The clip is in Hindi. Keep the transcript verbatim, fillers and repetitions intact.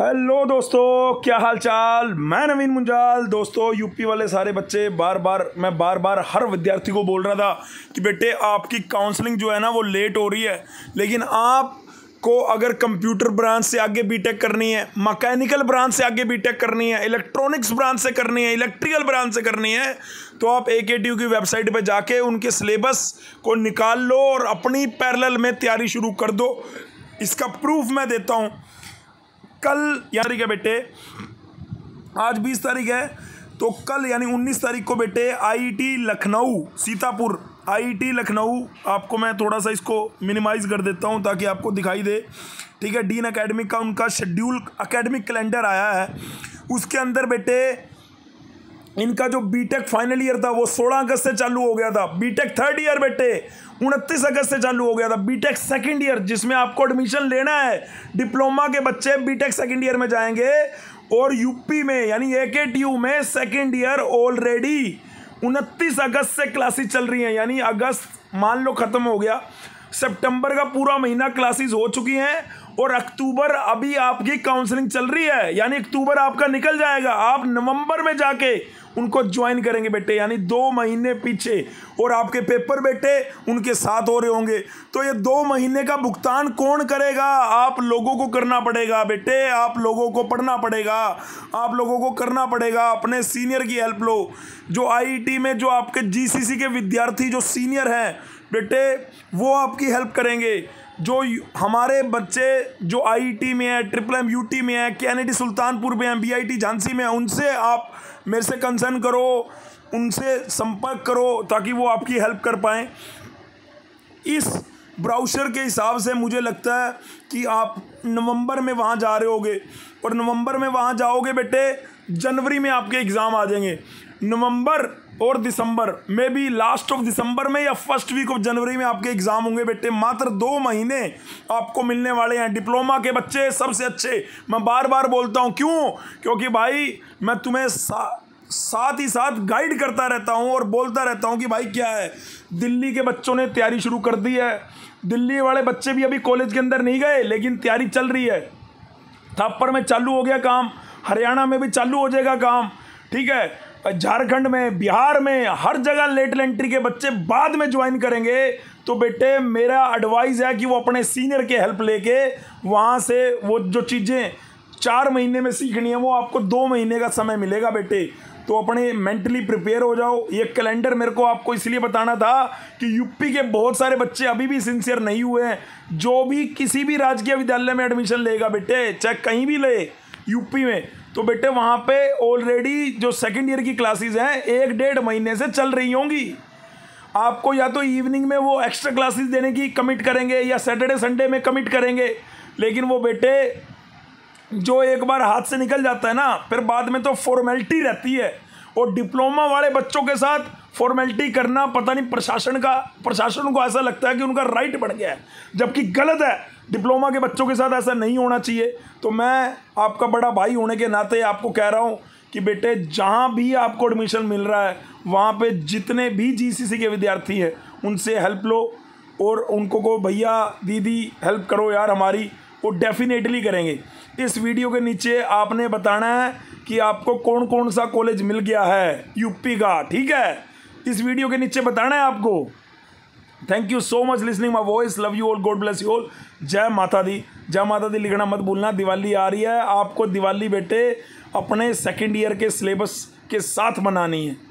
हेलो दोस्तों, क्या हाल चाल। मैं नवीन मुंजाल। दोस्तों, यूपी वाले सारे बच्चे बार बार मैं बार बार हर विद्यार्थी को बोल रहा था कि बेटे आपकी काउंसलिंग जो है ना वो लेट हो रही है, लेकिन आप को अगर कंप्यूटर ब्रांच से आगे बीटेक करनी है, मैकेनिकल ब्रांच से आगे बीटेक करनी है, इलेक्ट्रॉनिक्स ब्रांच से करनी है, इलेक्ट्रिकल ब्रांच से करनी है, तो आप एकेटीयू की वेबसाइट पर जाके उनके सिलेबस को निकाल लो और अपनी पैरेलल में तैयारी शुरू कर दो। इसका प्रूफ मैं देता हूँ। कल यानी क्या बेटे, आज बीस तारीख है, तो कल यानी उन्नीस तारीख को बेटे आईईटी लखनऊ सीतापुर, आईईटी लखनऊ, आपको मैं थोड़ा सा इसको मिनिमाइज़ कर देता हूं ताकि आपको दिखाई दे, ठीक है। डीन अकेडमिक का उनका शेड्यूल अकेडमिक कैलेंडर आया है, उसके अंदर बेटे इनका जो बीटेक फाइनल ईयर था वो सोलह अगस्त से चालू हो गया था। बीटेक थर्ड ईयर बेटे उनतीस अगस्त से चालू हो गया था। बीटेक सेकंड ईयर जिसमें आपको एडमिशन लेना है, डिप्लोमा के बच्चे बीटेक सेकंड ईयर में जाएंगे और यूपी में यानी एकेटीयू में सेकंड ईयर ऑलरेडी उनतीस अगस्त से क्लासेस चल रही हैं। यानी अगस्त मान लो ख़त्म हो गया, सितंबर का पूरा महीना क्लासेस हो चुकी हैं और अक्टूबर अभी आपकी काउंसलिंग चल रही है, यानी अक्टूबर आपका निकल जाएगा। आप नवंबर में जाके उनको ज्वाइन करेंगे बेटे, यानी दो महीने पीछे, और आपके पेपर बेटे उनके साथ हो रहे होंगे। तो ये दो महीने का भुगतान कौन करेगा? आप लोगों को करना पड़ेगा बेटे, आप लोगों को पढ़ना पड़ेगा, आप लोगों को करना पड़ेगा। अपने सीनियर की हेल्प लो, जो आईईटी में जो आपके जीसीसी के विद्यार्थी जो सीनियर हैं बेटे वो आपकी हेल्प करेंगे। जो हमारे बच्चे जो आईटी में है, ट्रिपल एम यूटी में है, कैनडी सुल्तानपुर में है, बीआईटी झांसी में है, उनसे आप मेरे से कंसर्न करो, उनसे संपर्क करो ताकि वो आपकी हेल्प कर पाएँ। इस ब्राउशर के हिसाब से मुझे लगता है कि आप नवंबर में वहाँ जा रहे होगे और नवंबर में वहाँ जाओगे बेटे जनवरी में आपके एग्ज़ाम आ जाएंगे। नवंबर और दिसंबर में भी लास्ट ऑफ दिसंबर में या फर्स्ट वीक ऑफ जनवरी में आपके एग्ज़ाम होंगे बेटे। मात्र दो महीने आपको मिलने वाले हैं। डिप्लोमा के बच्चे सबसे अच्छे, मैं बार बार बोलता हूँ, क्यों? क्योंकि भाई मैं तुम्हें सा, साथ ही साथ गाइड करता रहता हूँ और बोलता रहता हूँ कि भाई क्या है, दिल्ली के बच्चों ने तैयारी शुरू कर दी है। दिल्ली वाले बच्चे भी अभी कॉलेज के अंदर नहीं गए लेकिन तैयारी चल रही है। थापर में चालू हो गया काम, हरियाणा में भी चालू हो जाएगा काम, ठीक है। झारखंड में, बिहार में, हर जगह लेट एंट्री के बच्चे बाद में ज्वाइन करेंगे। तो बेटे मेरा एडवाइस है कि वो अपने सीनियर के हेल्प लेके वहाँ से वो जो चीज़ें चार महीने में सीखनी है वो आपको दो महीने का समय मिलेगा बेटे। तो अपने मेंटली प्रिपेयर हो जाओ। ये कैलेंडर मेरे को आपको इसलिए बताना था कि यूपी के बहुत सारे बच्चे अभी भी सिंसियर नहीं हुए हैं। जो भी किसी भी राजकीय विद्यालय में एडमिशन लेगा बेटे, चाहे कहीं भी ले यूपी में, तो बेटे वहाँ पे ऑलरेडी जो सेकंड ईयर की क्लासेस हैं एक डेढ़ महीने से चल रही होंगी। आपको या तो इवनिंग में वो एक्स्ट्रा क्लासेस देने की कमिट करेंगे या सैटरडे संडे में कमिट करेंगे, लेकिन वो बेटे जो एक बार हाथ से निकल जाता है ना फिर बाद में तो फॉर्मेलिटी रहती है। और डिप्लोमा वाले बच्चों के साथ फॉर्मेलिटी करना, पता नहीं प्रशासन का प्रशासन को ऐसा लगता है कि उनका राइट बढ़ गया है, जबकि गलत है। डिप्लोमा के बच्चों के साथ ऐसा नहीं होना चाहिए। तो मैं आपका बड़ा भाई होने के नाते आपको कह रहा हूँ कि बेटे जहाँ भी आपको एडमिशन मिल रहा है वहाँ पे जितने भी जीसीसी के विद्यार्थी हैं उनसे हेल्प लो और उनको को भैया दीदी हेल्प करो यार हमारी, वो डेफिनेटली करेंगे। इस वीडियो के नीचे आपने बताना है कि आपको कौन कौन सा कॉलेज मिल गया है यूपी का, ठीक है। इस वीडियो के नीचे बताना है आपको। Thank you so much listening my voice. Love you all, God bless you all. जय माता दी, जय माता दी लिखना मत भूलना। दिवाली आ रही है, आपको दिवाली बेटे अपने सेकंड ईयर के सिलेबस के साथ मनानी है।